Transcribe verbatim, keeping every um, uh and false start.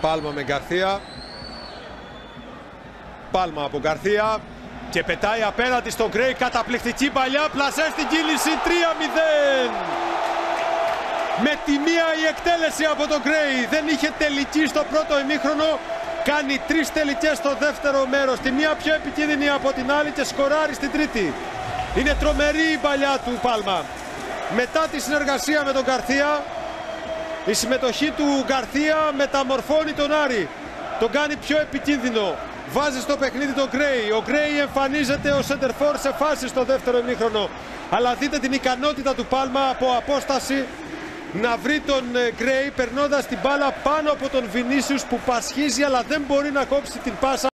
Πάλμα με Καρδία. Πάλμα από Καρδία. Και πετάει απέναντι στον Γκρέι. Καταπληκτική παλιά. Πλασέ στην κίνηση. τρία μηδέν. Με τη μία η εκτέλεση από τον Γκρέι. Δεν είχε τελική στο πρώτο ημίχρονο. Κάνει τρεις τελικές στο δεύτερο μέρος. Τη μία πιο επικίνδυνη από την άλλη και σκοράρει στην τρίτη. Είναι τρομερή η παλιά του Πάλμα. Μετά τη συνεργασία με τον Καρδία, η συμμετοχή του Καρδία μεταμορφώνει τον Άρη. Τον κάνει πιο επικίνδυνο. Βάζει στο παιχνίδι τον Γκρέι. Ο Γκρέι εμφανίζεται ως σεντερφόρ σε φάση στο δεύτερο ημίχρονο. Αλλά δείτε την ικανότητα του Πάλμα από απόσταση να βρει τον Γκρέι περνώντας την μπάλα πάνω από τον Βινίσιους που πασχίζει αλλά δεν μπορεί να κόψει την πάσα.